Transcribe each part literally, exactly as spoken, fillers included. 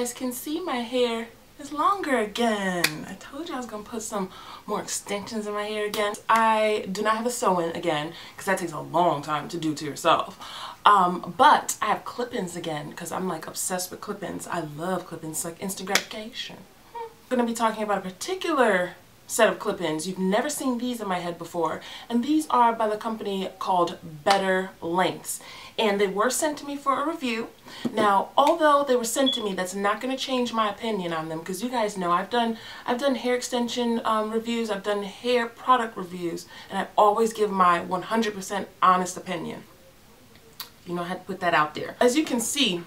guys can see, my hair is longer again. I told you I was going to put some more extensions in my hair again. I do not have a sew-in again because that takes a long time to do to yourself. Um, but I have clip-ins again because I'm like obsessed with clip-ins. I love clip-ins, like instant gratification. I'm going to be talking about a particular set of clip-ins. You've never seen these in my head before, and these are by the company called Better Lengths, and they were sent to me for a review. Now, although they were sent to me, that's not going to change my opinion on them, because you guys know I've done I've done hair extension um, reviews, I've done hair product reviews, and I always give my one hundred percent honest opinion. You know, I had to put that out there. As you can see,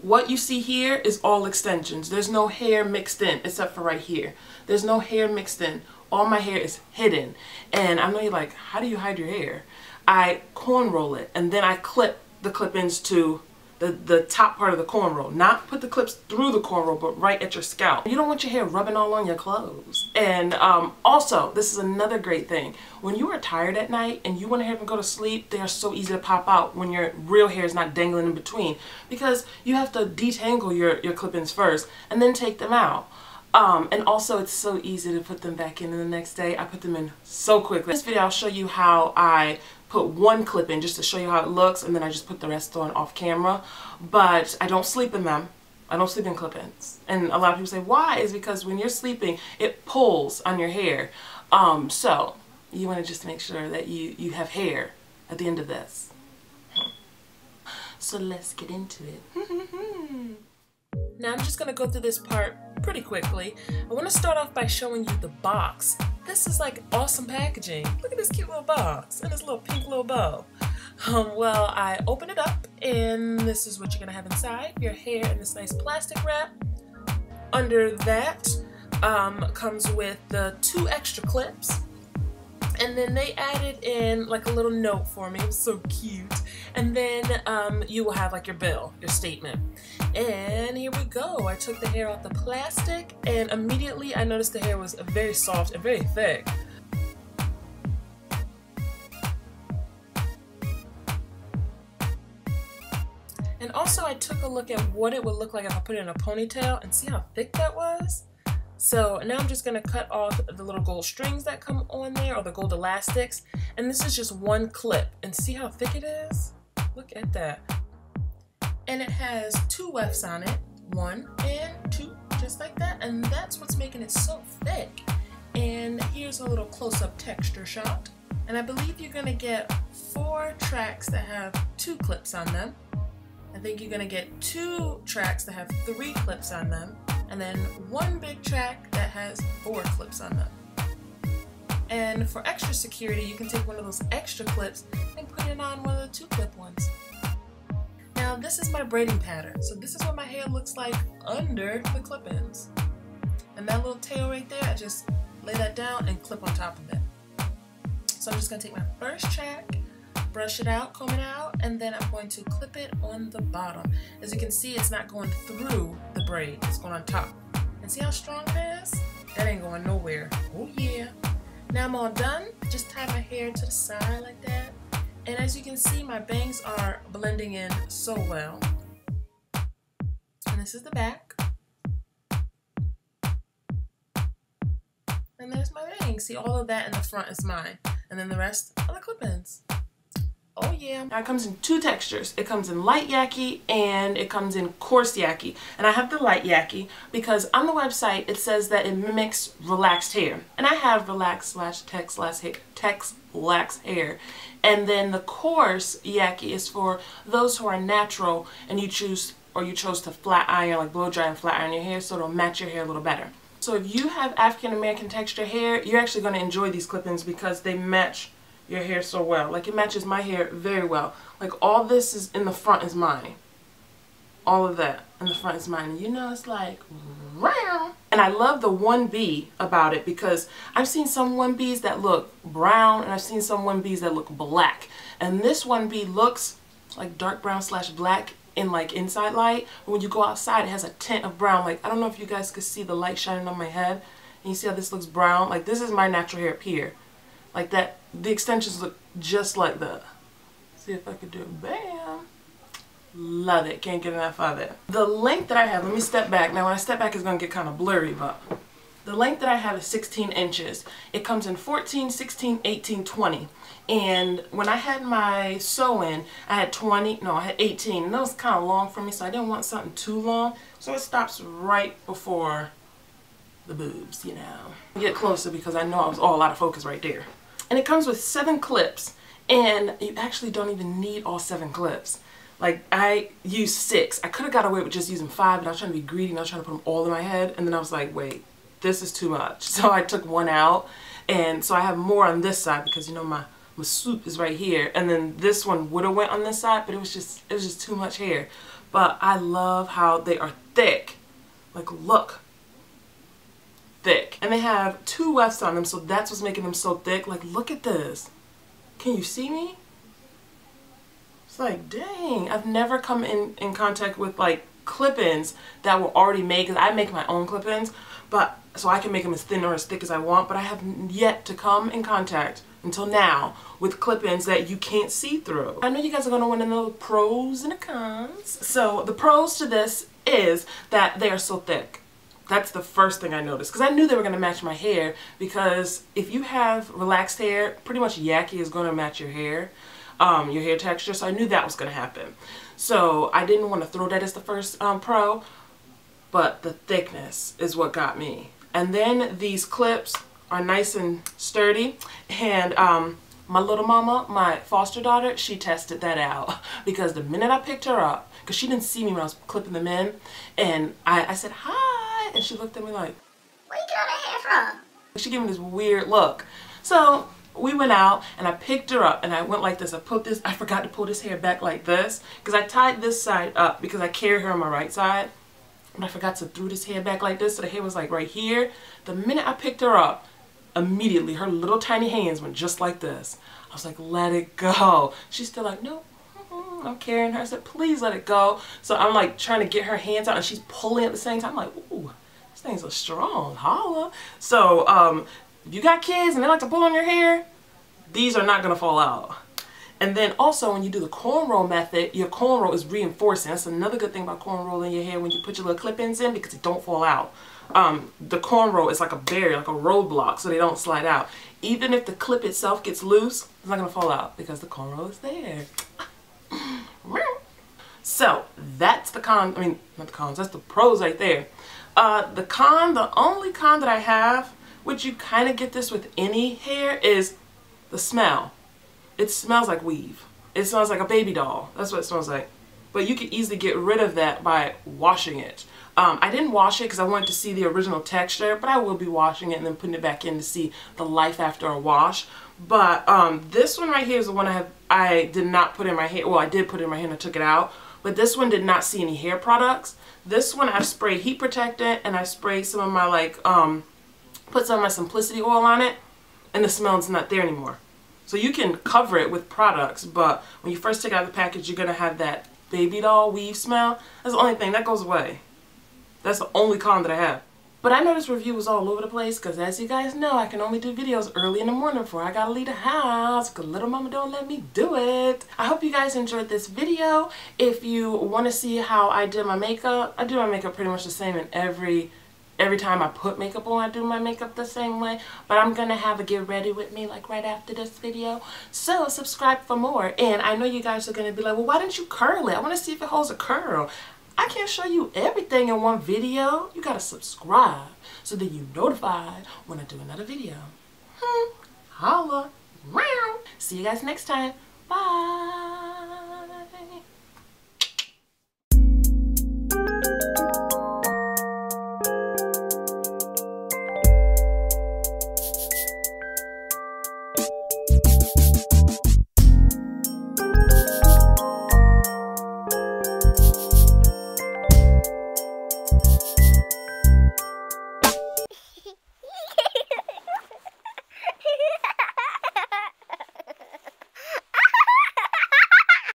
what you see here is all extensions. There's no hair mixed in, except for right here. There's no hair mixed in. All my hair is hidden. And I know you're like, how do you hide your hair? I corn roll it, and then I clip the clip-ins to the, the top part of the corn roll. Not put the clips through the corn roll, but right at your scalp. You don't want your hair rubbing all on your clothes. And um, also, this is another great thing. When you are tired at night and you want to have them go to sleep, they are so easy to pop out when your real hair is not dangling in between, because you have to detangle your, your clip-ins first and then take them out. Um, and also, it's so easy to put them back in the next day. I put them in so quickly. In this video, I'll show you how I put one clip in just to show you how it looks, and then I just put the rest on off camera. But I don't sleep in them. I don't sleep in clip-ins. And a lot of people say, why? It's because when you're sleeping, it pulls on your hair. Um, so you want to just make sure that you, you have hair at the end of this. So let's get into it. Now I'm just going to go through this part pretty quickly. I want to start off by showing you the box. This is like awesome packaging. Look at this cute little box and this little pink little bow. Um, well, I open it up and this is what you're gonna have inside. Your hair in this nice plastic wrap. Under that um, comes with the two extra clips. And then they added in like a little note for me. It was so cute. And then um, you will have like your bill, your statement. And here we go. I took the hair off the plastic and immediately I noticed the hair was very soft and very thick. And also I took a look at what it would look like if I put it in a ponytail, and see how thick that was? So now I'm just going to cut off the little gold strings that come on there, or the gold elastics, and this is just one clip, and see how thick it is? Look at that. And it has two wefts on it, one and two, just like that, and that's what's making it so thick. And here's a little close-up texture shot, and I believe you're going to get four tracks that have two clips on them. I think you're going to get two tracks that have three clips on them, and then one big track that has four clips on them. And for extra security, you can take one of those extra clips and put it on one of the two clip ones. Now this is my braiding pattern. So this is what my hair looks like under the clip-ins. And that little tail right there, I just lay that down and clip on top of it. So I'm just gonna take my first track, brush it out, comb it out, and then I'm going to clip it on the bottom. As you can see, it's not going through the braid, it's going on top. And see how strong it is? That ain't going nowhere. Oh yeah. Now I'm all done. Just tie my hair to the side like that. And as you can see, my bangs are blending in so well. And this is the back. And there's my bangs. See, all of that in the front is mine. And then the rest are the clip-ins. Oh yeah. Now it comes in two textures. It comes in Light Yaki and it comes in Coarse Yaki. And I have the Light Yaki because on the website it says that it mimics relaxed hair. And I have relaxed slash text slash hair, text lax hair. And then the Coarse Yaki is for those who are natural and you choose or you chose to flat iron, like blow dry and flat iron your hair, so it'll match your hair a little better. So if you have African American texture hair, you're actually going to enjoy these clip-ins because they match your hair so well. Like, it matches my hair very well. Like, all this is in the front is mine. All of that in the front is mine. And you know, it's like, wow. And I love the one B about it because I've seen some one Bs that look brown and I've seen some one Bs that look black. And this one B looks like dark brown slash black in like inside light. But when you go outside, it has a tint of brown. Like, I don't know if you guys could see the light shining on my head. And you see how this looks brown? Like, this is my natural hair up here. Like that, the extensions look just like that. See if I could do it. Bam! Love it. Can't get enough of it. The length that I have, let me step back. Now when I step back it's going to get kind of blurry, but the length that I have is sixteen inches. It comes in fourteen, sixteen, eighteen, twenty. And when I had my sew-in, I had twenty, no, I had eighteen. And that was kind of long for me, so I didn't want something too long. So it stops right before the boobs, you know. Get closer because I know I was all out of focus right there. And it comes with seven clips. And you actually don't even need all seven clips. Like, I used six. I could have got away with just using five, but I was trying to be greedy and I was trying to put them all in my head. And then I was like, wait. This is too much, so I took one out, and so I have more on this side because you know my my swoop is right here, and then this one would have went on this side, but it was just it was just too much hair. But I love how they are thick, like look, thick, and they have two wefts on them, so that's what's making them so thick. Like look at this, can you see me? It's like dang, I've never come in in contact with like clip-ins that were already made because I make my own clip-ins, but. So I can make them as thin or as thick as I want, but I have yet to come in contact until now with clip-ins that you can't see through. I know you guys are going to want to know the pros and the cons. So the pros to this is that they are so thick. That's the first thing I noticed because I knew they were going to match my hair because if you have relaxed hair, pretty much Yaki is going to match your hair, um, your hair texture, so I knew that was going to happen. So I didn't want to throw that as the first um, pro, but the thickness is what got me. And then these clips are nice and sturdy, and um, my little mama, my foster daughter, she tested that out because the minute I picked her up, because she didn't see me when I was clipping them in, and I, I said hi, and she looked at me like, where you got her hair from? She gave me this weird look. So we went out, and I picked her up, and I went like this. I put this, I forgot to pull this hair back like this because I tied this side up because I carry her on my right side. And I forgot to throw this hair back like this, so the hair was like right here. The minute I picked her up, immediately her little tiny hands went just like this. I was like, let it go. She's still like, no, mm-mm, I'm carrying her. I said, please let it go. So I'm like trying to get her hands out, and she's pulling at the same time. I'm like, ooh, these things are strong. Holla. So um, if you got kids and they like to pull on your hair, these are not going to fall out. And then also when you do the cornrow method, your cornrow is reinforcing. That's another good thing about cornrolling your hair when you put your little clip-ins in because it don't fall out. Um, the cornrow is like a barrier, like a roadblock, so they don't slide out. Even if the clip itself gets loose, it's not going to fall out because the cornrow is there. So that's the con, I mean, not the cons, that's the pros right there. Uh, the con, the only con that I have, which you kind of get this with any hair, is the smell. It smells like weave. It smells like a baby doll. That's what it smells like. But you can easily get rid of that by washing it. Um, I didn't wash it because I wanted to see the original texture, but I will be washing it and then putting it back in to see the life after a wash. But um, this one right here is the one I have. I did not put in my hair. Well, I did put it in my hair and I took it out. But this one did not see any hair products. This one I sprayed heat protectant and I sprayed some of my like, um, put some of my Simplicity oil on it, and the smell's not there anymore. So you can cover it with products, but when you first take out the package, you're going to have that baby doll weave smell. That's the only thing. That goes away. That's the only con that I have. But I know this review was all over the place because as you guys know, I can only do videos early in the morning before I got to leave the house because little mama don't let me do it. I hope you guys enjoyed this video. If you want to see how I did my makeup, I do my makeup pretty much the same in every Every time I put makeup on, I do my makeup the same way. But I'm going to have a get ready with me like right after this video. So subscribe for more. And I know you guys are going to be like, well, why didn't you curl it? I want to see if it holds a curl. I can't show you everything in one video. You got to subscribe so that you're notified when I do another video. Hmm. Holla. Meow. See you guys next time. Bye.